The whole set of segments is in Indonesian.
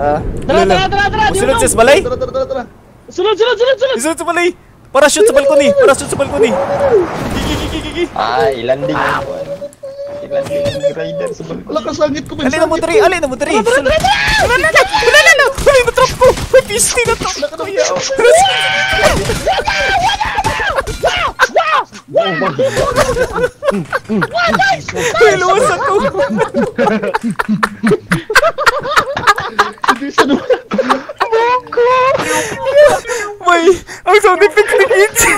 Terang. Usulun saya sebalai. Usulun. Usulun sebalai. Parachute sebal ko ni. Gigi. Ay, landing. Rider sebal ko. Lakas langit ko. Alin na mo tari. Wala na. Ay, matrap ko. May pisti na to. Ay, luwas ako. Ang sound effect ni Itzy.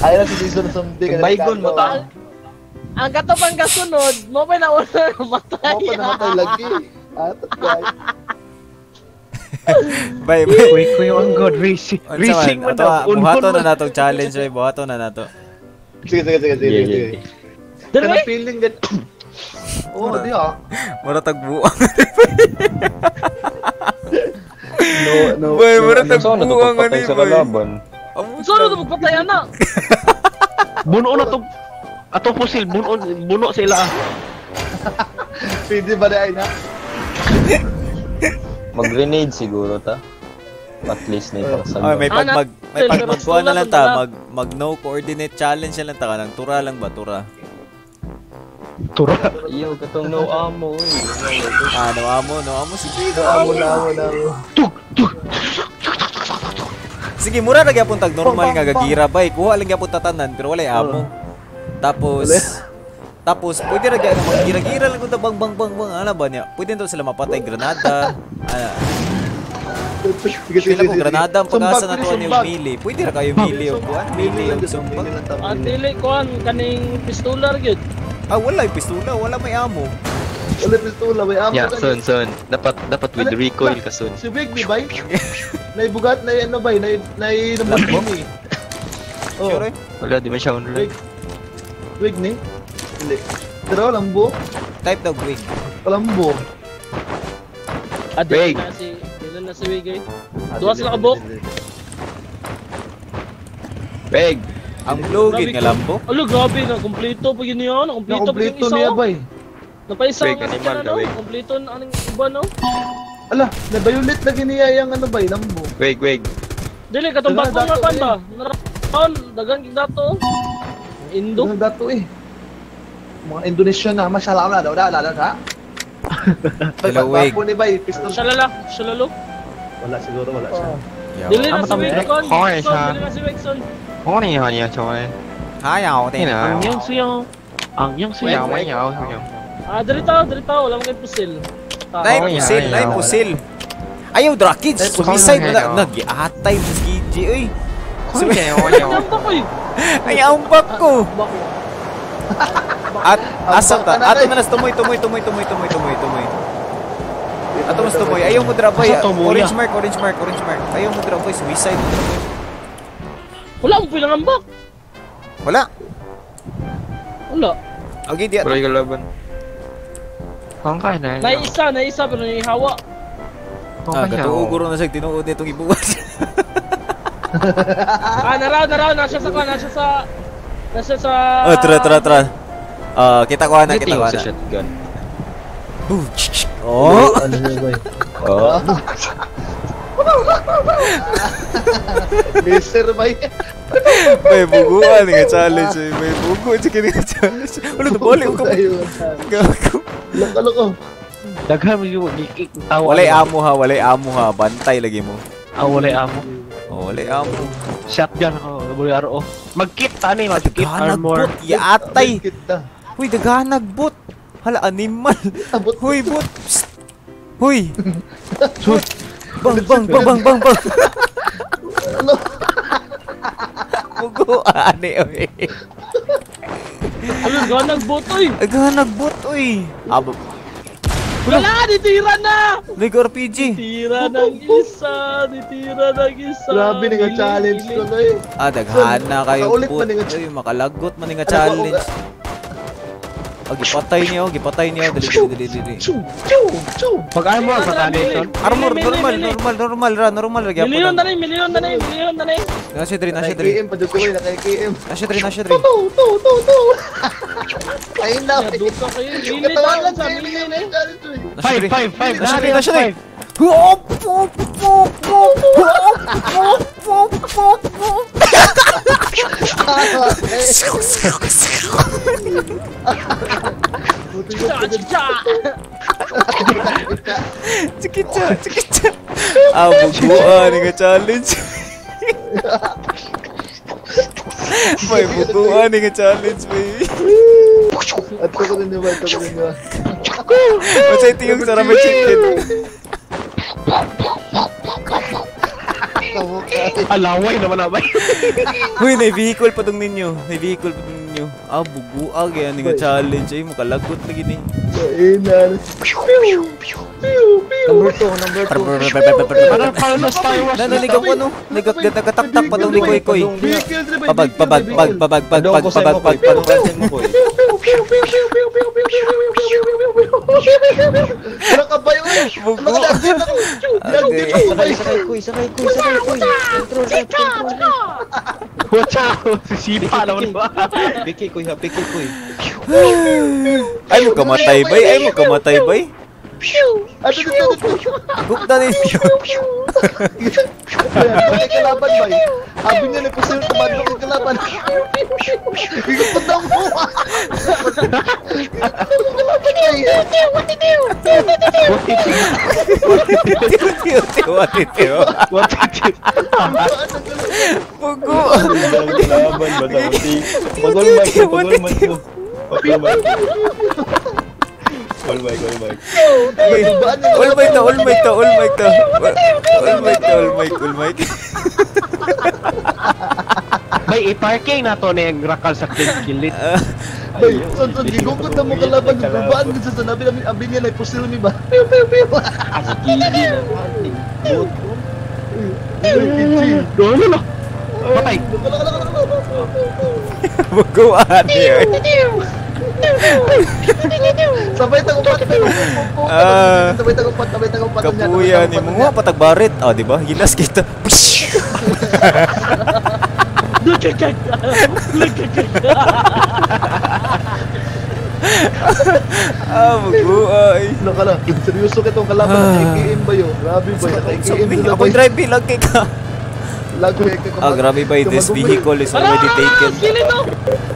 Ayaw na si Jason something. Baygon mo ta. Ang katapang kasunod, mo pa na wala matay. Mo pa na matay lagi. Atat guys. Bye. Wait ko yung God racing mo daw. Buhato na nato challenge, ay buhato na nato. Sige. Dali feeling that oh, dia. Mura tagbuang. No. Boy, mura tagbuang ani sa laban. Saan na magpatay anak? Buno na to. Ato pusil, buno sila. Pwede ba dai na? Mag-grenade siguro ta. At least na para sa. Oh, may pag na lang ta, mag no coordinate challenge lang ta kanang tura lang ba tura. Tura. Iyo katong no amo. No amo sige. No amo. Tuk. Sige mura ra gyapon tag normal nga gagira bay. Kuha lang gyapon tatanan pero walay amo. Tapos pwede ra gyapon magira-gira lang kun bang ana ba niya. Pwede daw sila mapatay granada. Sige po, granada ang pag-asa na to yung melee. Pwede ra kayo melee o kuan. Melee yung sumbang. Ang dili kuan kaning pistola gyud. Ah, wala yung pistola, wala may amo. Wala pistola, may amo. Yeah, son. Dapat with recoil ka, son. Si Big B, bay? Naibugat, bay? Naibugat mo eh. Oh. Wala, di man siya on-roll. Wig ni? Hindi. Pero lambo? Type daw, wig. Lambo. Wig! Dilan na si Wig eh. Duwas na kabok. Wig! Ang login nga lambo? Alo, grabe na. Kompleto pag yun yun. Kompleto niya ba eh. Napaisa nga si ka na no? Kompleto na anong iba no? Ala, nabayulit lagi niya yung ano ba eh, lambo. Wig. Dili, katumbag ko napan ba? Narapon, dagang dato. Indo. Dagang dato eh. Mga Indonesian na, masyala ko na daw. Lala. Hello, Wig. Shalala. Wala siguro, wala siya. Dili na si Wig, kon. Dili na si Wig, son. Honey, coy. Hayaw, tina. Ang yung siyaw, may yaw. Ah, diritaw, wala kang pusil. Nay pusil. Ayaw drakits. Sumisay na nagiatay mo GG, oy. Ayaw bak ko. At asap ta. Ato manas tumoy. Ato mas tumoy. Ayaw mo drabay. Orange mark. Ayaw mo drabay, sumisay mo. Wala akong pinangambak! Wala! Okay, diyan. Pero yung laban. Kangka na. Naisa pero naihawa. Ah, katuuguro na siya. Tinuod na itong ibuwas. Naraw. Nasa sa... Oh, tara. Kita ko na. Sa shotgun. Oh! Ano na ba? Oh! Mister bay. Bay buguan nga challenge, bay bugo chicken nga challenge. Wala na bali ko. Loko. Daghan mo yung gikik. Walay amo ha, bantay lagi mo. Walay amo. Shotgun ko, WRO. Magkit tani, magkit armor. Iatay. Huy daghan nagbot. Hala animal. Huy bot. Huy. Bang. Ano? Buguan eh, oy. Ano, ganag botoy. Abo. Wala, ditira na! Lig RPG. Ditira ng isa. Grabe nga challenge ko na eh. Daghan na kayo po. Makalagot man nga challenge. Ogi patay niya, dali dali. Pag armor patay. Armor normal ra gyapon. Million na Nasa 3. KM padukoy na kay KM. Nasa 3. To. Ay na. Duka kayo. Katawanan sa amin ni. 5. Nasa 3. May bukuan nga challenge, baby. At ko rin diba? Masa ito yung sarap chicken. Alaway naman abay. Uy, may vehicle pa tong ninyo. Ah, buguag yan nga challenge. Ay, makalagot na gini. Ay, mo kamatay bay. What did you do? All might. Bay, i-parking na to na yung rakal sa kilit. Bay, gigugod na mo kalaban ng bubaan din sa sanabi namin abin niya na ipusil ni ba? Pew. Doon na. Patay. Buguan niya. Sabay tagupat. Kapuya ni mo nga patag barit. Oh, di ba? Gilas kita. Bugoy. Nakala, seryoso kitong kalaban ng KKM ba 'yo? Grabe ba 'yan? KKM drive lang kay ka. Grabe ba, this vehicle is already taken.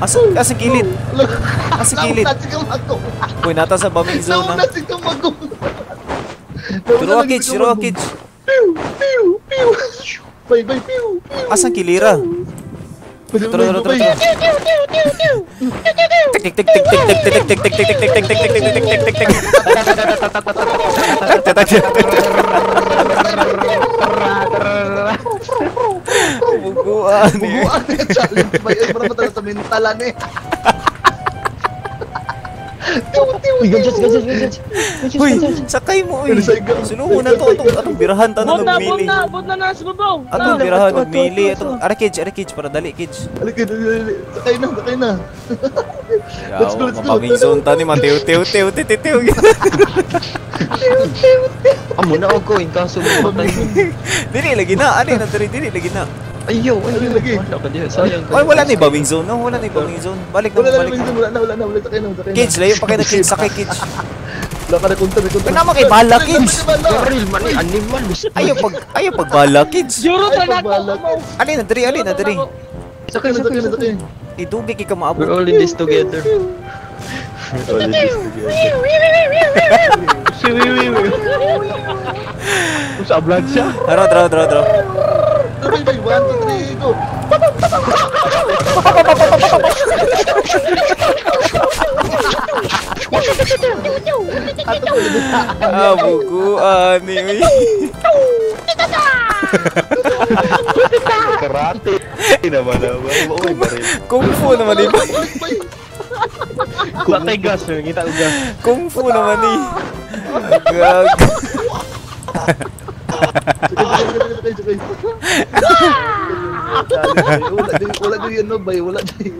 Asa gilid. Uy, nata sa bombing zone na. Turokage. Pew. Bay, pew. Asa kilira? Buguan eh, challenge ba yun? Parang matala sa mentalan eh. Uy, sakay mo eh. Sinuho na to, atong birahan ta na nagmili. Bot na nasa babaw. Atong birahan nagmili. Ara cage, para dali cage. Sakay na. Let's go. Mapaming zone ta ni Mateo, teo. Amo na ako, in kaso mo. Dili, lagi na. Ayaw lagi. Wala na yung bombing zone. Balik na. Kids, layo pa kayo na kids. Sakay kids. Wala ka na kunta. Wala naman kayo bala kids. Ayaw pagbala kids. Alin na dari. Sakay. Itubig ka maabot. We're all in this together. Kung sa ablan siya. Tara. 1, 2, 3, go! Bukuan ni. Karate. Kung fu naman ni. Kung fu naman ni. Wala din yun, no, bay. Wala din.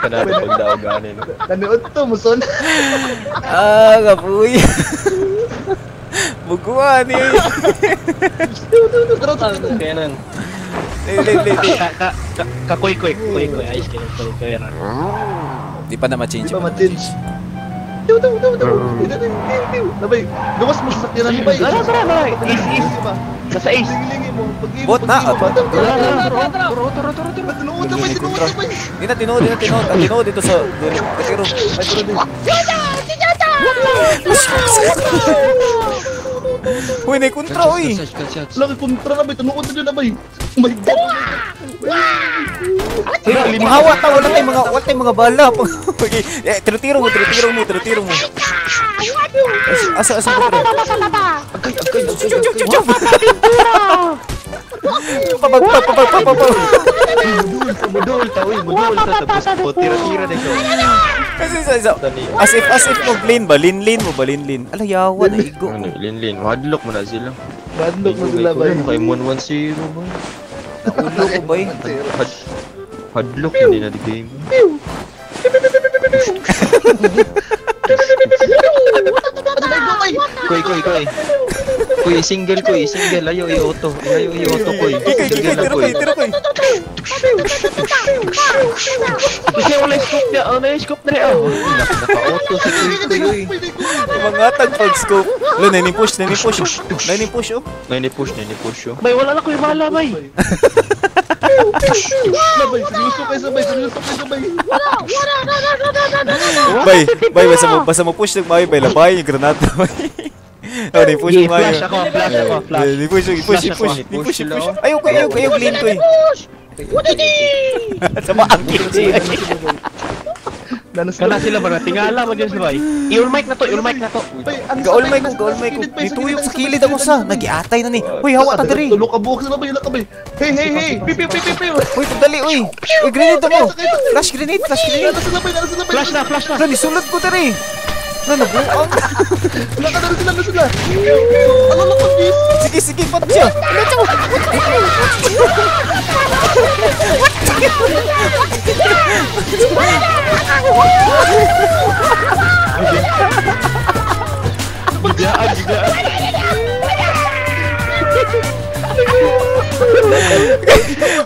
Kenapa benda-benda ini? Tanda utuh musuh. Ah, nggak perlu ya. Bukuan nih. Terus kanan. Kak koi ais koi. Di pada macin. Bot na tinuod dito sa katiro. Uy, may kontra, uy! Laki kontra na, may tinuod na dyan na, may! May mahawa ta, wala tayong mga bala! Tirutiro mo! Asa ko rin? Agay! Papagpapagpapagpapag! Budol ta, uy! Budol ta, tapos po, tira na ito! As if mag-lane ba? Lane mo ba? Alayawan, naigo! Lane, wadlock mo na sila! Wadlock mo sila ba? Kay 110 ba? Wadlock mo ba yun? Wadlock hindi na di game. Koy! Kuy single ayo auto kuy tira kuy kasi wala scope na auto si kuy mangatag pag scope lo nani push bay wala na kuy bala bay bay basta mo push nagmay bay labay yung granada bay. Oh, di push. Ayo clean tuh. Sama angin sih. Kana sila ba tingala mo diyan sabay. I-all mic na to. Goal mic. Dituyok sa kilid ako sa. Nagiatay na ni. Hoy, hawa ta diri. Tulo ka buhok sa bay, lakabay. Hey. Pip. Hoy, dali oy. Oy, grenade mo. Flash grenade. Flash na. Dali sulod ko diri. Nanabuang! Wala ka na rin sila! Ano lang mag Sige, pat siya!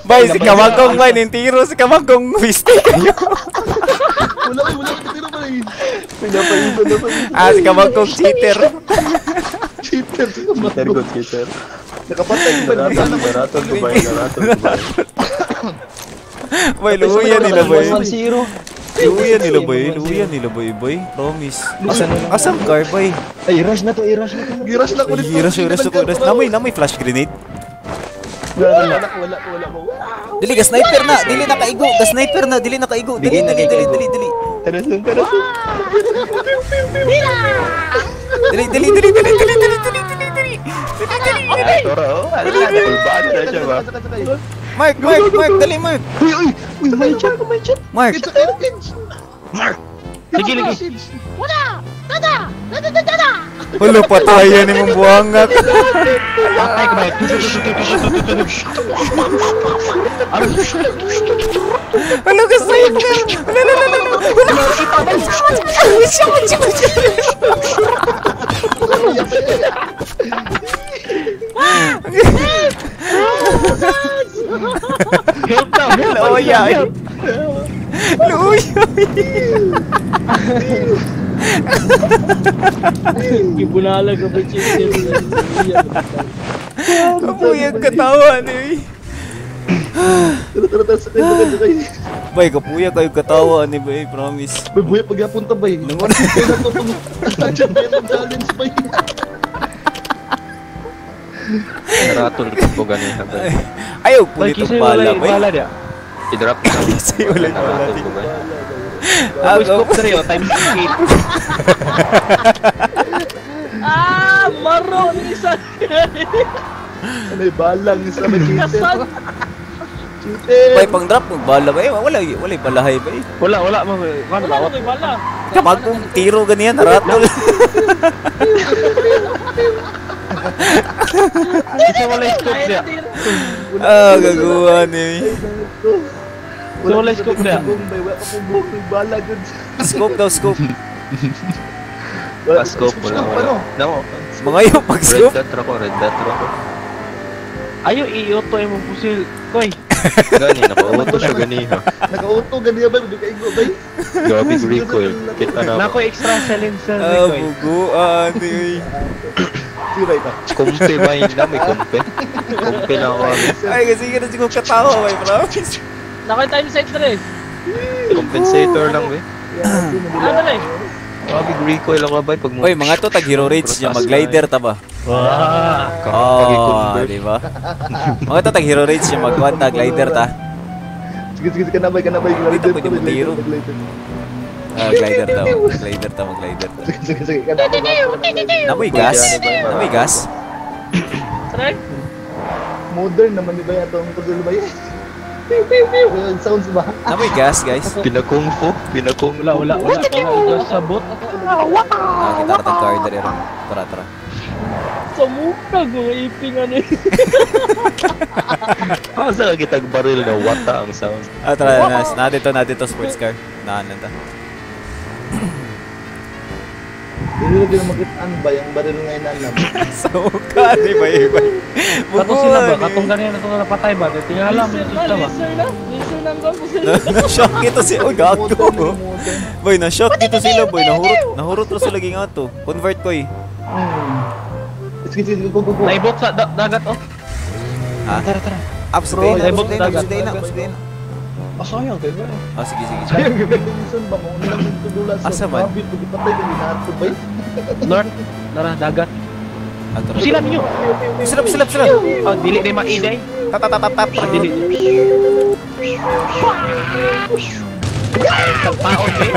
Bay, si Kamagong ba? Nintiro si Kamagong! Mistake kayo! Wala ka tiro pala yun! Si Kamagong cheater! Cheater! Nakapatay ba? Naraton Dubai! Bay, luhuyan nila boy! Promise! Asam car boy! Ay, rush na to! Giras na ko! Namay flash grenade! Wala. Dili ka sniper na, dili na kaigo. Dili. Tarasun. Dili. Mark, dali Mark. Uy, may chat. Mark. Sige. Wala. Wala patayan ni mong buhangat. Ano ka sa'yo? Wala. Ibunala ka ba chicken? Kapuyag katawa ni. Bay, kapuyag kayo katawa ni bay, promise. Bay, buhay paghapon ta bay. Naraton rin po ganina bay. Ayaw po nito pala bay. I-drop na. Naraton po ganina. Aku serius, time skip. Marah ni saya. Ada balang sama cheater. Baik pang drop balang eh, wala balahai ba eh. Wala mo kan lawat. Kapag kung tiro ganyan ratol. Kasi wala scope dia. Ah, gaguhan ni. Wala scope na. May wala pa kong bug, may bala dun. Scope daw, scope. Scope wala, wala. Mga yun, pag-scope. Red dot ako, red dot ako. Ayaw, i-auto yung mong pusil. Koy. Gani, naka-auto siya ganiha. Naka-auto ganiha ba? Hindi ka ingo, bay? Grabe, recoil. Kita na ako. Nako, extra silence sa recoil. Ah, bugo, ah, antoy. Siray na. Kumpe ba yun na? May kumpe? Kumpe lang ako. Ay, kasi ka na siguro katawa, may promise. Naka-time center eh. Compensator lang, bay. Ano na eh? Grabe, recoil ako, bay. Oy, mga to, tag-hero rage niya. Mag-glider, taba. Waaah! Oo, diba? Mga ito, tag-hero rage niya. Mag-1 na, glider ta. Sige-sige, kanabay, kanabay. Dito, pwede mo tiro. Glider ta, mag-glider ta, mag-glider ta. Sige-sige, kanabay. Namoy gas? Namoy gas? Sarang? Modern naman diba yan itong pagdulubay? Pew-pew-pew! Sounds ba? Namoy gas, guys? Pinakungfo? Pinakungfo? Wala. Gas sa bot. Kita ratang guarder yun. Tara. Samukag o iping ano yun. Masa kita baril na wata ang sound. Ah, tara na. Natin to sports car. Naan lang ta. Hindi na din makitaan ba yung baril ngayon na alam. Samukag, iba-ibay. Katong sila ba? Katong ganyan na napatay ba? Hindi nga alam. Na-shock ito sila. Oh, gago. Boy, na-shock ito sila, boy. Nahurot na sila ginga to. Convert ko eh. Naibot sa dagat oh. Ha? Tara. Absudain na, absudain na. Sayang tayo ba? Ah, sige. Sayang gawin ba mo? Asa ba? North, tara, dagat. Silap nyo! Silap! Oh, dili na yung maiday. Tatap. Dili. Tagpaon eh.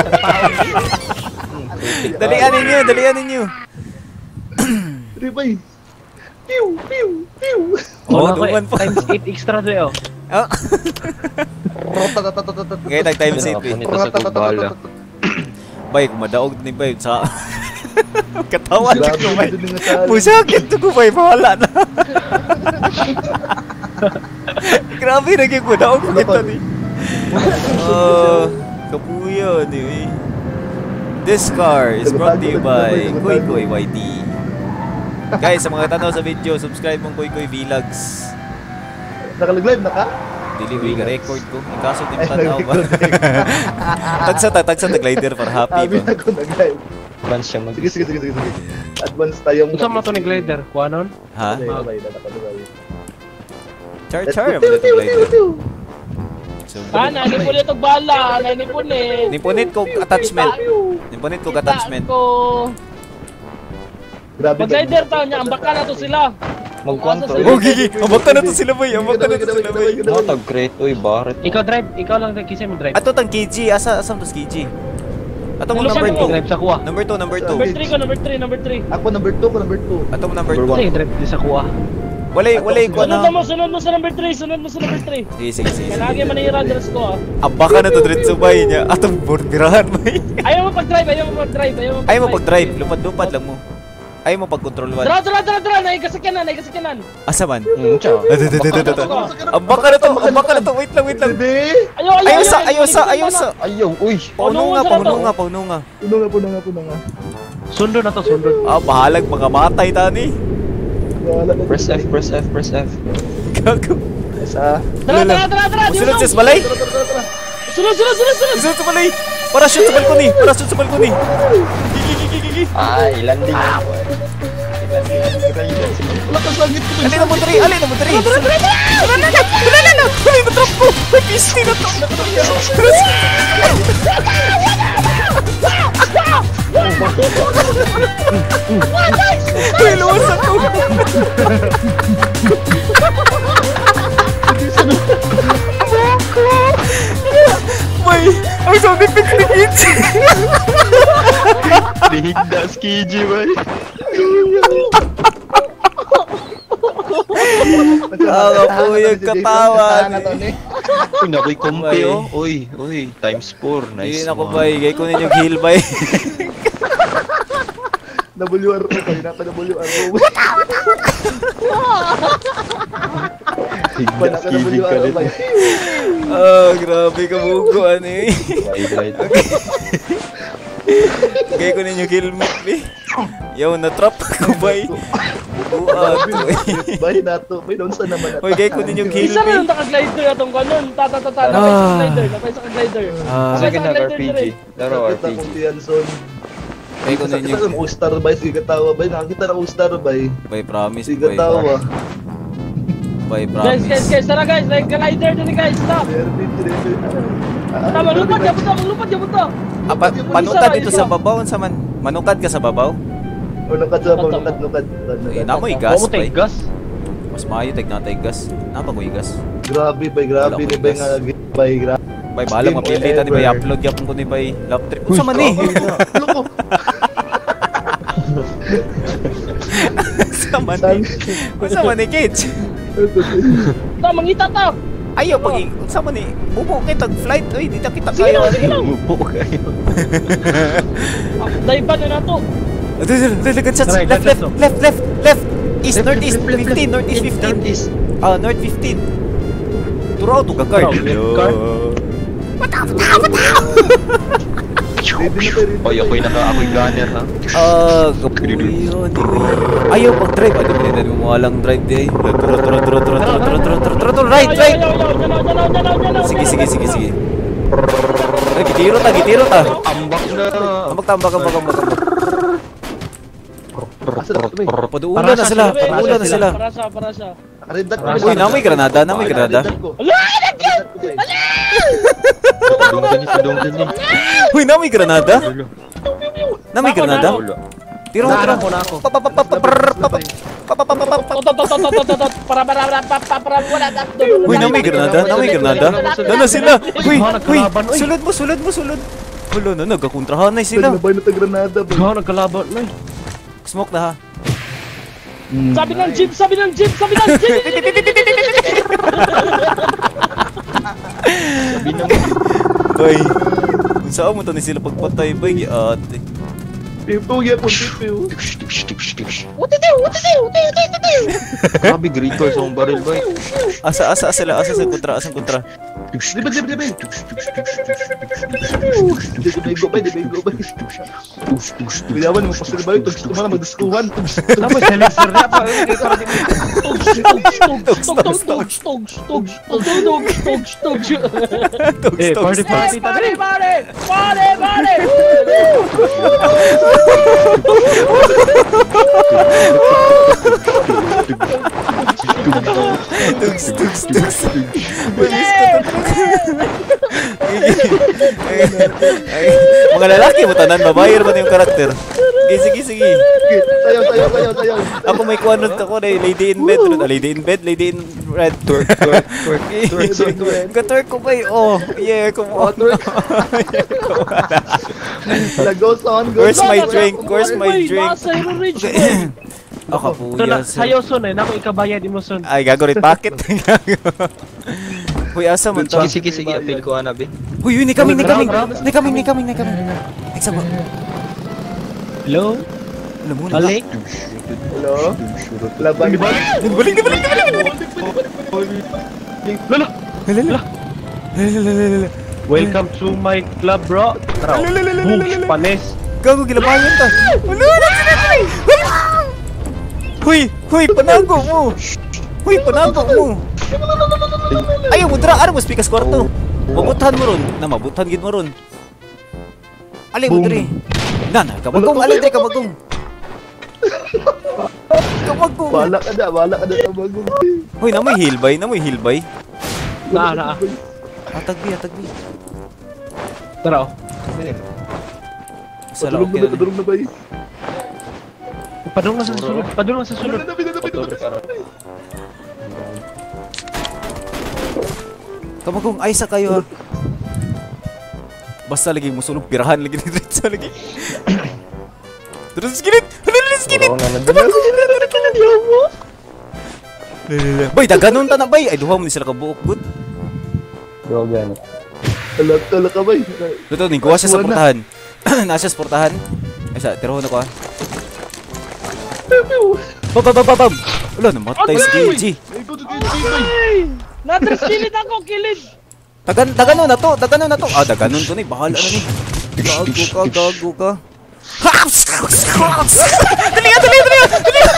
Dalianin nyo. Ribay! Pew! Oh, duman po. Times 8 extra do'y, oh. Oh? Ngayon, tag-times 8, eh. Nito sa kumbala. Bay, kumadaog ni Bay. Sa... Katawan ko, Bay. Pusakit ko, Bay. Bahala na. Grabe, naging kumadaog ko kita, eh. Kapuyan, eh. This car is brought to you by Koy Koy YT. Guys, sa mga tanaw sa video, subscribe mong Koy Koy Vlogs. Nakalag-live na ka? Dili, record ko. Ang kaso, di mo tanaw ba? Tagsa, tag-lider for happy ba? Amin ako, nag-live. Advance siya mag- Sige. Advance tayo. Gusto mo ito ni glider? Kuha nun? Ha? Char, mula ito glider. Ah, nanipunit og bala! Nipunit kong attachment. Mag-glider tayo niya, ambaka na to sila. Mag-control. Oh, gigi! Ambaka na to sila, boy. No, tag-crate. Uy, barit. Ikaw drive. Ikaw lang kasi mag-drive. Ato tang KG. Asam to si KG? Ato mo number 2. Number 2. Number 3. Ako number 2. Ato mo number 2. Sige, drive din sa kuha. Wala yung kuha na. Sunod mo sa number 3. Sige. Lagi manira dress ko, ah. Ambaka na to drive subay niya. Ato birahan, boy. Ayaw mo pag-drive. Lupad-lupad lang mo. Ay mo pag-control 1. Dra! Naigasakyanan! Asa man? Tsaka. Ambaka na to! Wait lang! Ayaw sa! Ayaw! Uy! Paununga! Paununga! Sundo na to! Ah, bahalag magamatay tani! Press F! Gago! Dra! Usunod sa balay! Parachute sa balkoni! Ah, ilanding na po eh. Alin na mo, Dari! Alin na! Ay, matrap ko! May pisti na to! Ay, luwas ako! May... Ang sabi pinipinig! Dihigda skiji, boy. Ako po yung katawan. Uy, nakoy kumpi, oh. Uy, times 4. Nice. Hindi na ko, bay. Gay ko ninyong heal, bay. WRO, bay. Napa-WRO. Higda skiji ka dito. Oh, grabe ka bugo ani. Kaya ko ninyo kill me, please. Yaw, natrap ako, bay. Bay na to. Bay, doon saan naman. Uy, kaya ko ninyo kill me. Isa na yung nakaglider atong kanon. Tatatata, napay sa glider. Napay sa glider. Napay sa RPG. Laro RPG. Kaya ko ninyo. Nakita ng O-Star, bay. Sigatawa, bay. Nakakita ng O-Star, bay. Bay, promise. Sigatawa. Bay, promise. Guys. Tara, guys. Nag-glider dyan, guys. Stop. Tama, lupad. Lupad. Panukad dito sa babaw, man. Manukad ka sa babaw? O nukad sa babaw, nukad. Namoy gas, bay. Mas maayo, tagnatay gas. Napagoy gas. Grabe, bay, grabe. Nibay nga, bay, grabe. Bay, balang mapilita, di ba? I-upload yapon ko ni bay. Lap trip. Usa man eh! Loko! Usa man eh, Cage! Ta, mangita ta! Ayaw pag sama ni bubo kay tag flight oy dito kita kayo bubo kayo daiban na to left east northeast 15 northeast 15 north 15 turo to ka card what up Oy, ako'y naka-ako'y gunner ha. Ayaw pag drive. Ano ba nito mo walang drive di ay? Right! Sige. Gitiro ta. Ambak na. Paduula na sila. Para sa. Uy, namoy granada. Uy, namoy granada. Tiro. Uy, namoy granada. Dala sila. Uy, sulod mo. Wala na, nagkakontrahan na sila. Nabay na granada. Nagkalaban na. Smoke na ha. Sabi ng jeep! Sabi ng jeep! Bay, kung saan mo ito na sila pagpatay, bay, ate. Pipo! Utitiw! Grabe, Grito, sa mong baril, bay. Asa sila, asang kontra. Dibay! Dibay! Bilawan mo pa sila ba yun? Tumala magdaskuhan! Tama, silencer na pa! Togs! Eh, party! Pare! Mga lalaki mo tanan, babayer mo na yung karakter. Sige. Tayo. Ako may kuwanod ako na lady in bed, red. Twerk. Ka-twerk ko ba eh? Oh, yeah, come on. Goes on. Where's my drink? Masay mo, Rich, boy. Ako po yan. Sayo, son eh. Naku, ikabayad mo, son. Ay, gagorit. Bakit? Uy, asa man to? Sige, appeal ko, Anabi. Uy, ni kaming. Nagsama. Hello? Balik? Hello? Laban. Balik! Lala! Welcome to my club, bro. Books, panes. Gago, gilabayan ta. Huy, panago mo! Ay, mudraan mo, spikas kwarto. Mabutan mo ron. Namabutan gid mo ron. Alay, mudre. Nana, kabagong. Alay, dre, kabagong. Kabagong. Bala ka na, kabagong. Hoy, namoy hilbay. Naa. Atagbi. Tara, o. Padulong na ba yun? Padulong na sa sulod. Kabagong, ay sa kayo ha. Basta lagi musulog, pirahan lagi ni Dritsa lagi. Dritsa skinit! Bay, daganon ta na bay! Ay, duha mo ni sila kabuok, good. Duha ganit. Alak ka bay. Duto, ningkuha siya sa portahan. Nasa sa portahan. Ay sa, tirohon ako ha. Bam! Wala, namatay si DG. Natres kilid ako, kilid! Taganon na to! Taganon na to! Ah, taganon to na eh. Bahala na eh. Gago ka, gago ka. Tulihan, tulihan, tulihan!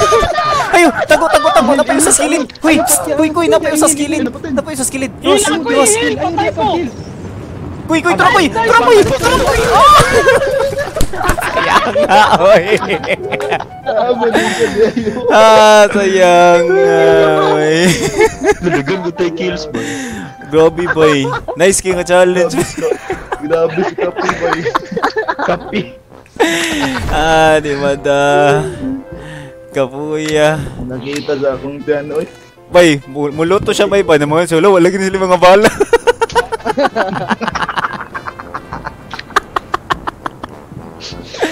Ayun! Tago, tago, tago! Napayo sa skilid! Huy! Huy, huy! Napayo sa skilid! Napayo sa skilid! Ross! Ross! Huy, huy! Trapoy! Trapoy! Trapoy! Sayang na, huy! Ah, sayang na, huy! Nalagang ko tayo kills, boy! Grabe, boy! Nice king challenge! Grabe si Kapi, boy! Kapi! Ah, di mata Kapuya. Nakita sa akong tiyan, oy. Bay, muloto siya, bay. Paano mga solo? Wala ganun sila mga bala.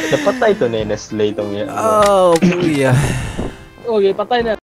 Napatay to na yung Nestle itong yan. Oh, puya. Okay, patay na.